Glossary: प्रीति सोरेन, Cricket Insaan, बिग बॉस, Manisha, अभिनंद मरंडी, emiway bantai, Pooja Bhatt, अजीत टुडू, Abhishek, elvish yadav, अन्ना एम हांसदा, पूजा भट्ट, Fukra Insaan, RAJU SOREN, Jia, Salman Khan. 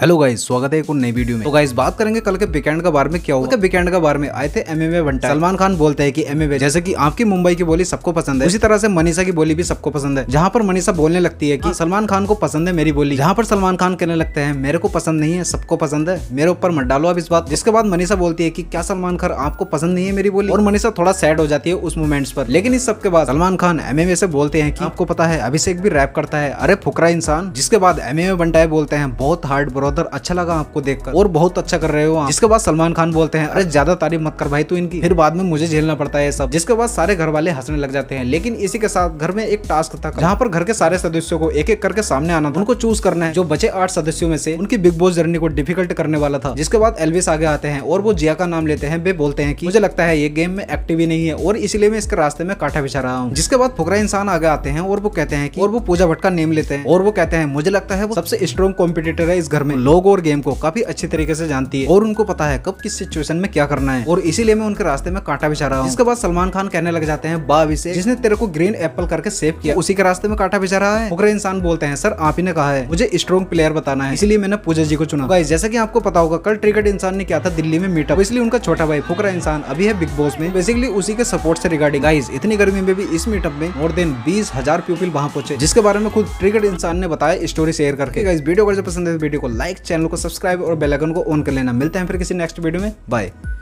Hello guys, स्वागत है एक नई वीडियो में। तो गाइस बात करेंगे कल के वीकेंड के बारे में। क्या हुआ वीकेंड के बारे में? आए थे एमएवे बंटाई। सलमान खान बोलते हैं कि एमएवे, जैसे कि आपकी मुंबई की बोली सबको पसंद है, उसी तरह से मनीषा की बोली भी सबको पसंद है। जहाँ पर मनीषा बोलने लगती है कि सलमान खान को पसंद है मेरी बोली, जहाँ पर सलमान खान कहने लगते हैं मेरे को पसंद नहीं है, सबको पसंद है, मेरे ऊपर मत डालो अब इस बात। जिसके बाद मनीषा बोलती है कि क्या सलमान खान आपको पसंद नहीं है मेरी बोली, और मनीषा थोड़ा सैड हो जाती है उस मोमेंट्स पर। लेकिन इस सबके बाद सलमान खान एमएवे से बोलते हैं कि आपको पता है अभिषेक भी रैप करता है, अरे फुकरा इंसान। जिसके बाद एमएवे बंटाई बोलते हैं बहुत हार्ड, अच्छा लगा आपको देखकर और बहुत अच्छा कर रहे हो आप। जिसके बाद सलमान खान बोलते हैं अरे ज्यादा तारीफ मत कर भाई तू इनकी, फिर बाद में मुझे झेलना पड़ता है सब। जिसके बाद सारे घर वाले हंसने लग जाते हैं। लेकिन इसी के साथ घर में एक टास्क था जहाँ पर घर के सारे सदस्यों को एक एक करके सामने आना था, उनको चूज करना है। जो बचे 8 सदस्यों में से उनकी बिग बॉस जर्नी को डिफिकल्ट करने वाला था। जिसके बाद एल्विस आगे आते हैं और वो जिया का नाम लेते हैं। वे बोलते हैं कि मुझे लगता है ये गेम में एक्टिव ही नहीं है और इसलिए मैं इसके रास्ते में कांटा बिछा रहा हूँ। जिसके बाद फुकरा इंसान आगे आते हैं और वो कहते हैं और वो पूजा भट्ट का नेम लेते हैं और वो कहते हैं मुझे लगता है वो सबसे स्ट्रॉन्ग कॉम्पिटिटर है इस घर में, लोग और गेम को काफी अच्छी तरीके से जानती है और उनको पता है कब किस सिचुएशन में क्या करना है और इसीलिए मैं उनके रास्ते में कांटा बिछा रहा हूँ। इसके बाद सलमान खान कहने लग जाते हैं बा अभिषेक, जिसने तेरे को ग्रीन एप्पल करके सेव किया उसी के रास्ते में कांटा बिछा रहा है। फुकरा इंसान बोलते हैं सर आप ही ने कहा है मुझे स्ट्रॉन्ग प्लेयर बताना है, इसलिए मैंने पूजा जी को चुना। गाइस जैसा की आपको पता होगा कल क्रिकेट इंसान ने किया था दिल्ली में मीटअप, इसलिए उनका छोटा भाई फुकरा इंसान अभी है बिग बॉस में, बेसिकली उसी के सपोर्ट से रिगार्डिंग। गाइस इतनी गर्मी में भी इस मीटअप में मोर देन 20,000 पीपल वहाँ पहुंचे, जिसके बारे में खुद क्रिकेट इंसान ने बताया स्टोरी शेयर करके। गाइस वीडियो अगर पसंद है वीडियो को लाइक, चैनल को सब्सक्राइब और बेल आइकन को ऑन कर लेना। मिलते हैं फिर किसी नेक्स्ट वीडियो में, बाय।